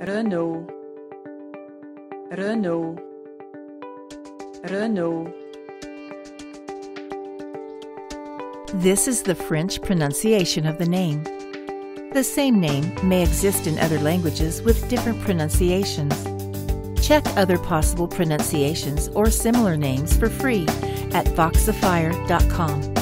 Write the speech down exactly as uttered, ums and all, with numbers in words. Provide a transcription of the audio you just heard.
Renaud, Renaud, Renaud. This is the French pronunciation of the name. The same name may exist in other languages with different pronunciations. Check other possible pronunciations or similar names for free at voxifier dot com.